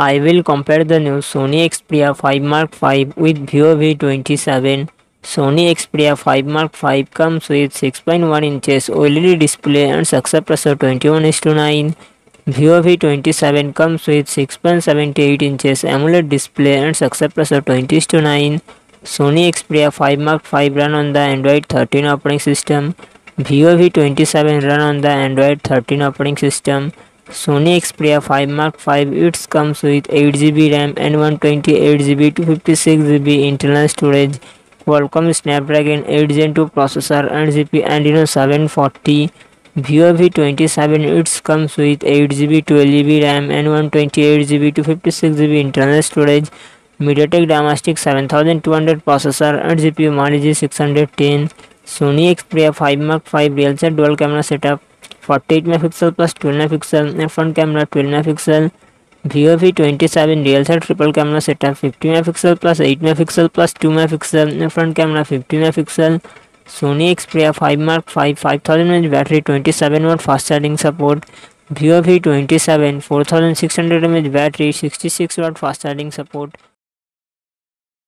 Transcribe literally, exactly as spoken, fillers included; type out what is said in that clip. I will compare the new Sony Xperia five Mark five with Vivo V twenty-seven. Sony Xperia five Mark five comes with six point one inches OLED display and success ratio twenty-one is to nine. Vivo V twenty-seven comes with six point seven eight inches AMOLED display and success ratio twenty is to nine. Sony Xperia five Mark five run on the Android thirteen operating system. Vivo V twenty-seven run on the Android thirteen operating system. Sony Xperia five Mark five it comes with eight G B RAM and one twenty-eight G B two fifty-six G B internal storage. Qualcomm Snapdragon eight Gen two processor and G P U Adreno seven forty. Vivo V twenty-seven it comes with eight G B twelve G B RAM and one twenty-eight G B two fifty-six G B internal storage. MediaTek Dimensity seven thousand two hundred processor and G P U Mali G six ten. Sony Xperia five Mark five real set dual camera setup, forty-eight megapixel plus twelve megapixel and front camera twelve megapixel. Vivo V twenty-seven real set triple camera setup, fifty megapixel plus eight megapixel plus two megapixel and front camera fifty megapixel. Sony Xperia five Mark five five thousand milliamp hour battery, twenty-seven watt fast charging support. Vivo V twenty-seven four thousand six hundred milliamp hour battery, sixty-six watt fast charging support.